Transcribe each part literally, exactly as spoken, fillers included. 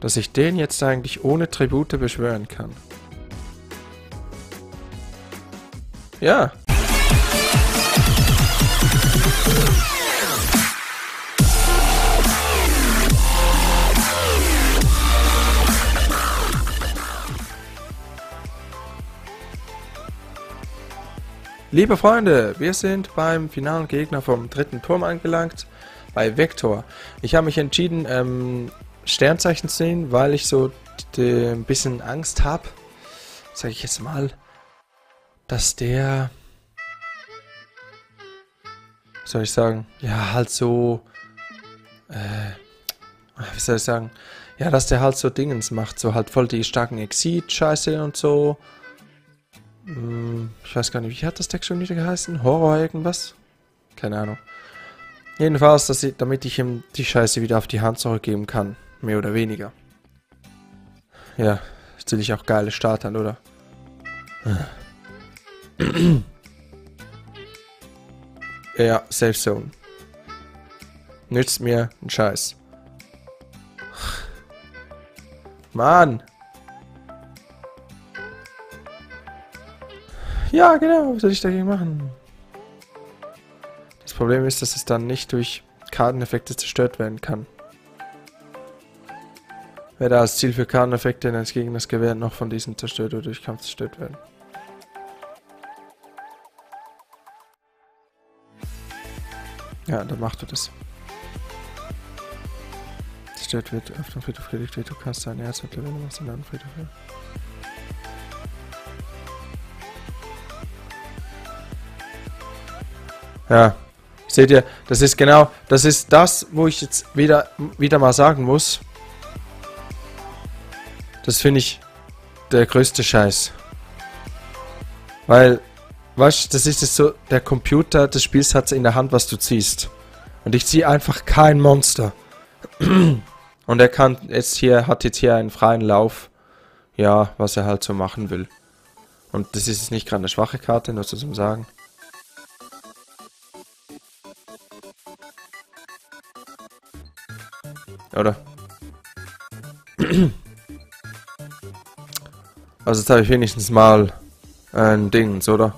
dass ich den jetzt eigentlich ohne Tribute beschwören kann. Ja. Liebe Freunde, wir sind beim finalen Gegner vom dritten Turm angelangt, bei Vektor. Ich habe mich entschieden, ähm, Sternzeichen zu nehmen, weil ich so ein bisschen Angst habe, sage ich jetzt mal, dass der, was soll ich sagen, ja halt so, äh, wie soll ich sagen, ja, dass der halt so Dingens macht, so halt voll die starken Exit-Scheiße und so. Ich weiß gar nicht, wie hat das Deck schon wieder geheißen? Horror irgendwas? Keine Ahnung. Jedenfalls, dass ich, damit ich ihm die Scheiße wieder auf die Hand zurückgeben kann. Mehr oder weniger. Ja, stelle ich auch geile Start an, oder? Ja, Safe Zone. Nützt mir einen Scheiß. Mann! Ja, genau, was soll ich dagegen machen? Das Problem ist, dass es dann nicht durch Karteneffekte zerstört werden kann. Wer da als Ziel für Karteneffekte eines Gegners gewährt, noch von diesem zerstört oder durch Kampf zerstört werden. Ja, dann machst du das. Zerstört wird auf dem Friedhof gelegt, du kannst dein Herz mit Level machst und dann Friedhof. Ja, seht ihr, das ist genau, das ist das, wo ich jetzt wieder, wieder mal sagen muss. Das finde ich der größte Scheiß. Weil, weißt du, das ist jetzt so, der Computer des Spiels hat es in der Hand, was du ziehst. Und ich ziehe einfach kein Monster. Und er kann jetzt hier, hat jetzt hier einen freien Lauf, ja, was er halt so machen will. Und das ist jetzt nicht gerade eine schwache Karte, nur zum Sagen. Oder? Also jetzt habe ich wenigstens mal ein Ding, oder?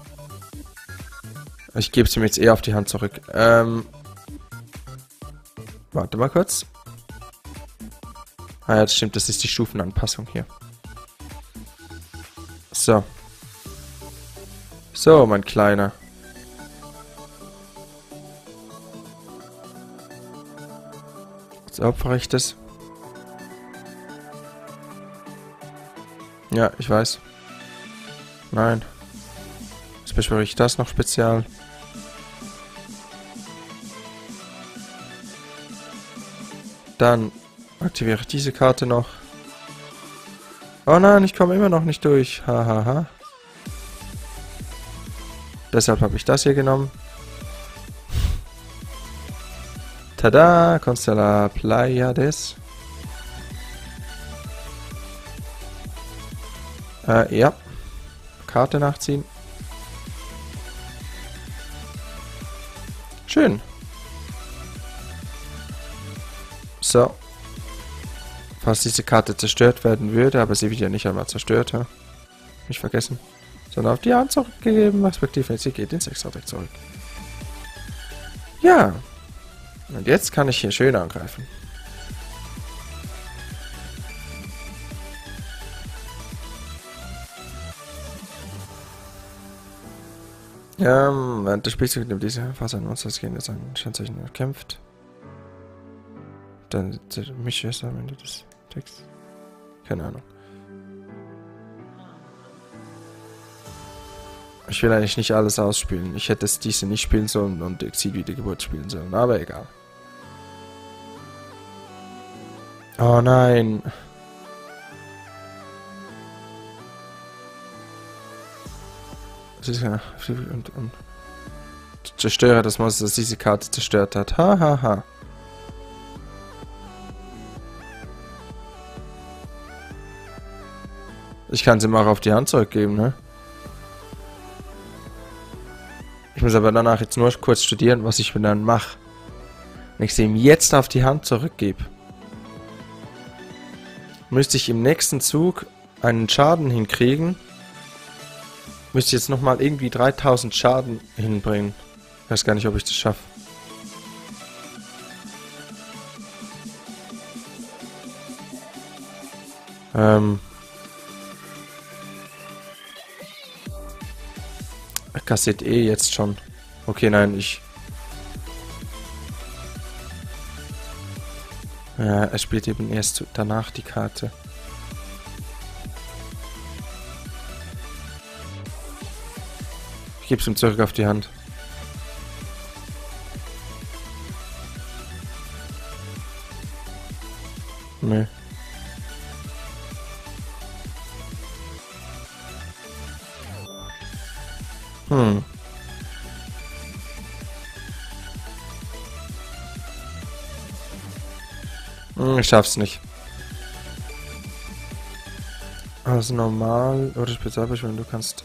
Ich gebe es ihm jetzt eher auf die Hand zurück. Ähm, warte mal kurz. Ah ja, das stimmt, das ist die Stufenanpassung hier. So. So, mein Kleiner. Opfere ich das? Ja, ich weiß. Nein. Jetzt beschwöre ich das noch spezial. Dann aktiviere ich diese Karte noch. Oh nein, ich komme immer noch nicht durch. Hahaha. Ha, ha. Deshalb habe ich das hier genommen. Tada, Konstellar Pleiades. Äh, ja. Karte nachziehen. Schön. So. Falls diese Karte zerstört werden würde, aber sie wird ja nicht einmal zerstört, ha? Nicht vergessen. Sondern auf die Hand zurückgegeben, respektive sie geht ins Extra-Deck zurück. Ja. Und jetzt kann ich hier schön angreifen. Ähm, während des Spielzugs nimmt diese Phase an uns, das gehen jetzt an Sternzeichen kämpft. Dann mische ich es am Ende des Texts. Keine Ahnung. Ich will eigentlich nicht alles ausspielen. Ich hätte es diese nicht spielen sollen und Exit Wiedergeburt spielen sollen, aber egal. Oh nein. Das ist ja. Und, und. Zerstöre das Monster, das diese Karte zerstört hat. Ha ha ha. Ich kann sie mal auf die Hand zurückgeben, ne? Ich muss aber danach jetzt nur kurz studieren, was ich mir dann mache. Wenn ich sie ihm jetzt auf die Hand zurückgebe. müsste ich im nächsten Zug einen Schaden hinkriegen. Müsste jetzt nochmal irgendwie dreitausend Schaden hinbringen. Ich weiß gar nicht, ob ich das schaffe. Ähm. Kassiert eh jetzt schon. Okay, nein, ich... Ja, er spielt eben erst danach die Karte. Ich gebe es ihm zurück auf die Hand. Nö. Hm. Ich schaff's nicht. Also normal oder Spezialbeschwörung, du kannst...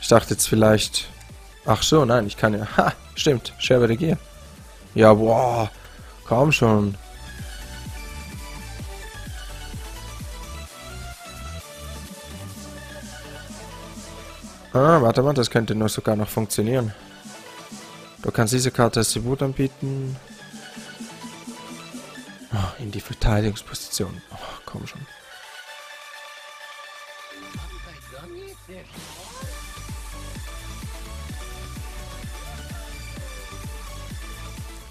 Ich dachte jetzt vielleicht... Ach so, nein, ich kann ja... Ha, stimmt, Scherbe der Gier. Ja, boah, kaum schon. Ah, warte mal, das könnte nur sogar noch funktionieren. Du kannst diese Karte als Tribut anbieten. Oh, in die Verteidigungsposition. Oh, komm schon.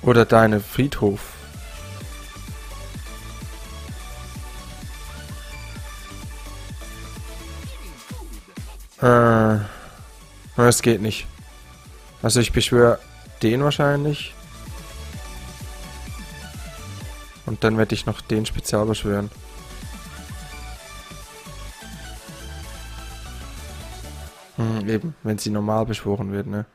Oder deine Friedhof. Äh, das geht nicht. Also ich beschwöre den wahrscheinlich. Und dann werde ich noch den Spezial beschwören. Hm, eben, wenn sie normal beschworen wird, ne?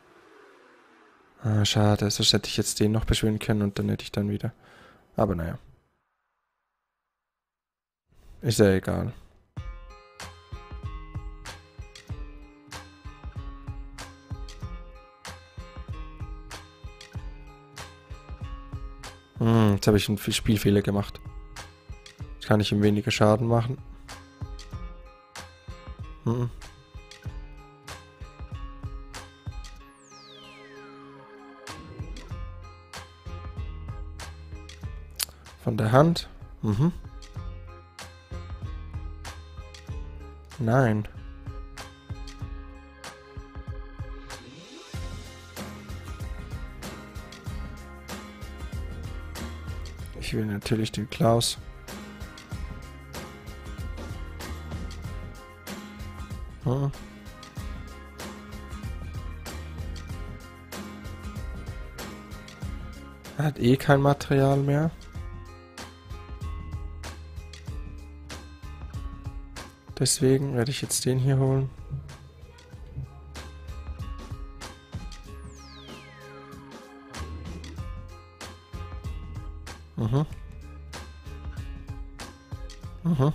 Ah, schade, sonst hätte ich jetzt den noch beschwören können und dann hätte ich dann wieder. Aber naja. Ist ja egal. Hm, jetzt habe ich einen Spielfehler gemacht. Jetzt kann ich ihm weniger Schaden machen. Hm. Von der Hand. Mhm. Nein. Ich will natürlich den Klaus. Hm. Er hat eh kein Material mehr. Deswegen werde ich jetzt den hier holen. Mhm. Mhm.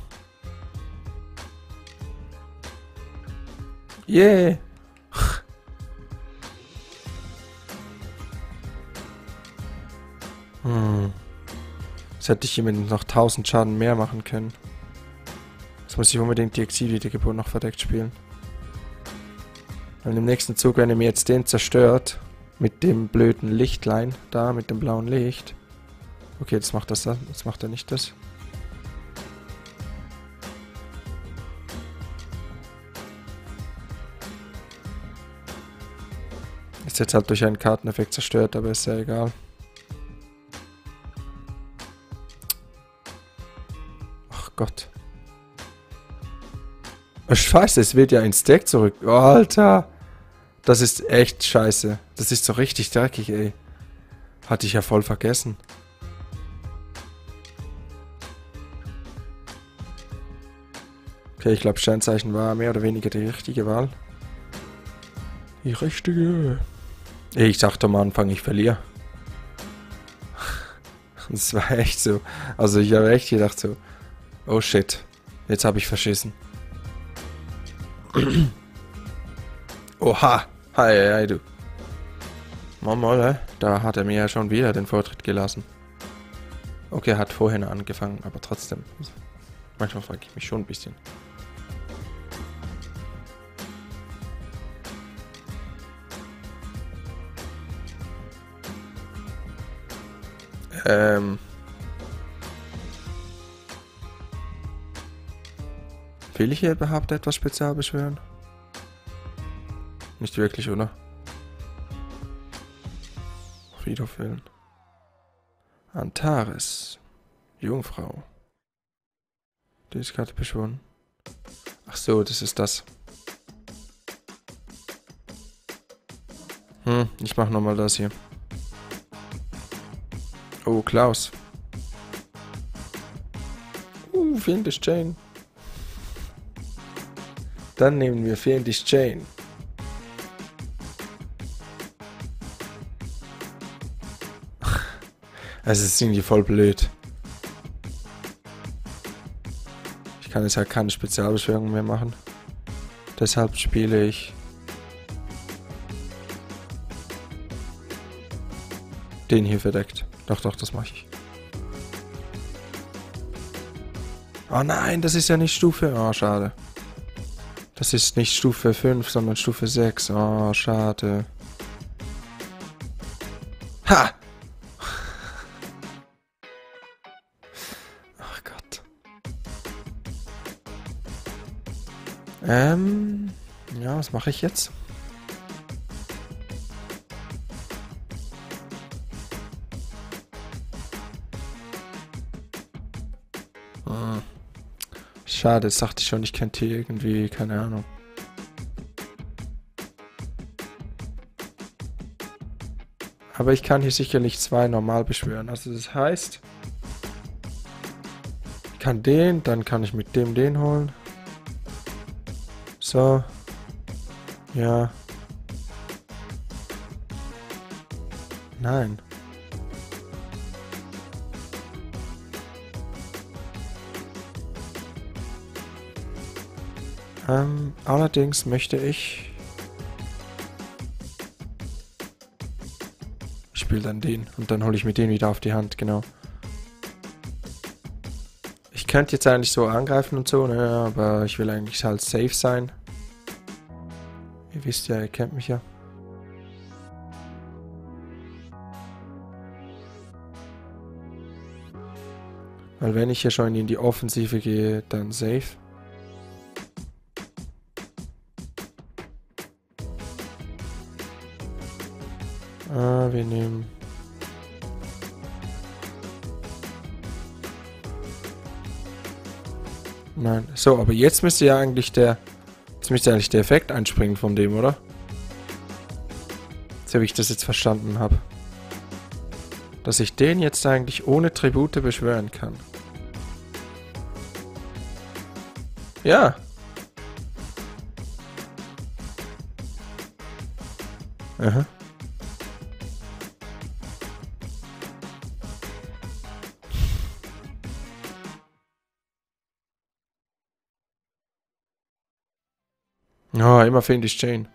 Yeah! Hm. Jetzt hätte ich hiermit noch tausend Schaden mehr machen können. Jetzt muss ich unbedingt die Exil-Wiedergeburt noch verdeckt spielen. Und im nächsten Zug, wenn er mir jetzt den zerstört, mit dem blöden Lichtlein, da mit dem blauen Licht. Okay, jetzt macht das das. Jetzt macht er nicht das. Ist jetzt halt durch einen Karteneffekt zerstört, aber ist ja egal. Ach Gott. Oh, scheiße, es wird ja ein Stack zurück. Oh, Alter. Das ist echt scheiße. Das ist so richtig dreckig, ey. Hatte ich ja voll vergessen. Okay, ich glaube, Sternzeichen war mehr oder weniger die richtige Wahl. Die richtige. Ich dachte am Anfang, ich verliere. Das war echt so. Also ich habe echt gedacht so, oh shit, jetzt habe ich verschissen. Oha, hi, hi, du. Moin, moin, da hat er mir ja schon wieder den Vortritt gelassen. Okay, er hat vorhin angefangen, aber trotzdem. Manchmal frage ich mich schon ein bisschen. Ähm. Will ich hier überhaupt etwas spezial beschwören? Nicht wirklich, oder? Wiederfüllen. Antares. Jungfrau. Die ist gerade beschworen. Ach so, das ist das. Hm, ich mach nochmal das hier. Oh, Klaus. Uh, Fiendish Chain. Dann nehmen wir Fiendish Chain. Es ist irgendwie voll blöd. Ich kann jetzt halt keine Spezialbeschwörung mehr machen. Deshalb spiele ich den hier verdeckt. Doch, doch, das mache ich. Oh nein, das ist ja nicht Stufe. Oh, schade. Das ist nicht Stufe fünf, sondern Stufe sechs. Oh, schade. Ha! Ähm, ja, was mache ich jetzt? Hm. Schade, jetzt dachte ich schon, ich könnte hier irgendwie, keine Ahnung. Aber ich kann hier sicherlich zwei normal beschwören. Also das heißt, ich kann den, dann kann ich mit dem den holen. So, ja. Nein. Ähm, allerdings möchte ich... Ich spiele dann den und dann hole ich mir den wieder auf die Hand, genau. Ich könnte jetzt eigentlich so angreifen und so, ne, aber ich will eigentlich halt safe sein. Ihr wisst ja, ihr kennt mich ja. Weil wenn ich hier schon in die Offensive gehe, dann safe. Ah, wir nehmen... Nein. So, aber jetzt müsste ja eigentlich der... Jetzt müsste eigentlich der Effekt einspringen von dem, oder? So wie ich das jetzt verstanden habe. Dass ich den jetzt eigentlich ohne Tribute beschwören kann. Ja. Aha. Oh, immer Fiendish Chain.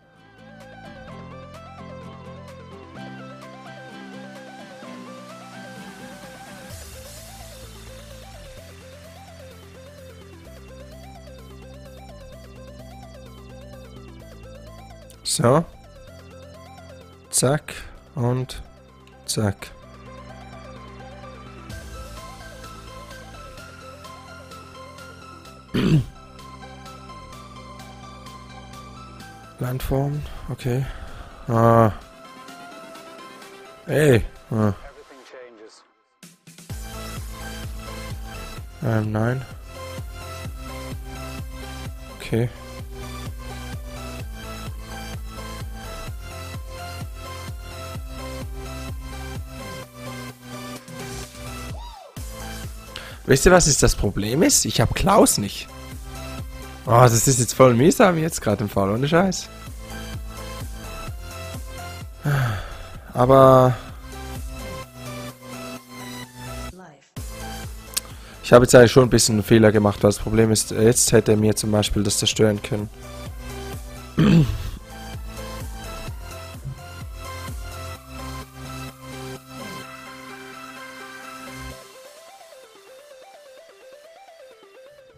So. Zack und zack. Landform, okay. Ah. Ey. Ah. Ähm, nein. Okay. Wisst ihr, was ist das Problem ist? Ich habe Klaus nicht. Oh, das ist jetzt voll mies, haben wir jetzt gerade im Fall, ohne Scheiß. Aber... Ich habe jetzt eigentlich schon ein bisschen einen Fehler gemacht, weil das Problem ist, jetzt hätte er mir zum Beispiel das zerstören können.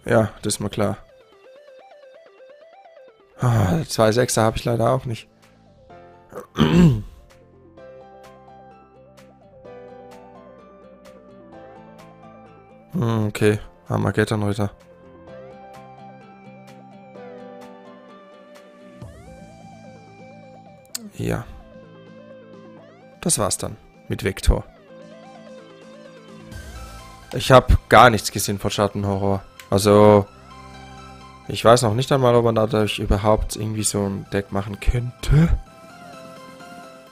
Ja, das ist mir klar. Ah, zwei Sechser habe ich leider auch nicht. Okay, Armageddon heute. Ja. Das war's dann mit Vektor. Ich habe gar nichts gesehen von Schattenhorror. Also, ich weiß noch nicht einmal, ob man dadurch überhaupt irgendwie so ein Deck machen könnte.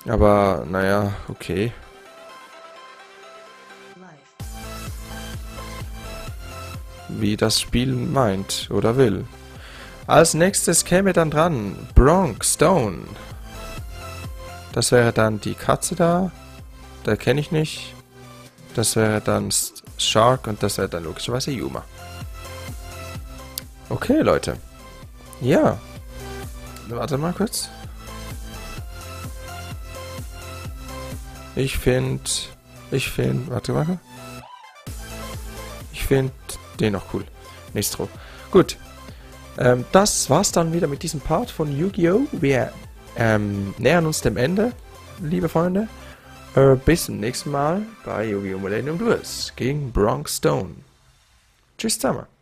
Aber, naja, okay. Wie das Spiel meint oder will. Als nächstes käme dann dran Bronk Stone. Das wäre dann die Katze da. Da kenne ich nicht. Das wäre dann Shark und das wäre dann logischerweise Yuma. Okay, Leute. Ja. Warte mal kurz. Ich finde... Ich finde... Warte mal. Ich finde den noch cool. Nächstro. Gut. Ähm, das war's dann wieder mit diesem Part von Yu-Gi-Oh! Wir ähm, nähern uns dem Ende, liebe Freunde. Äh, bis zum nächsten Mal bei Yu-Gi-Oh! Millennium Blues gegen Bronk Stone. Tschüss zusammen.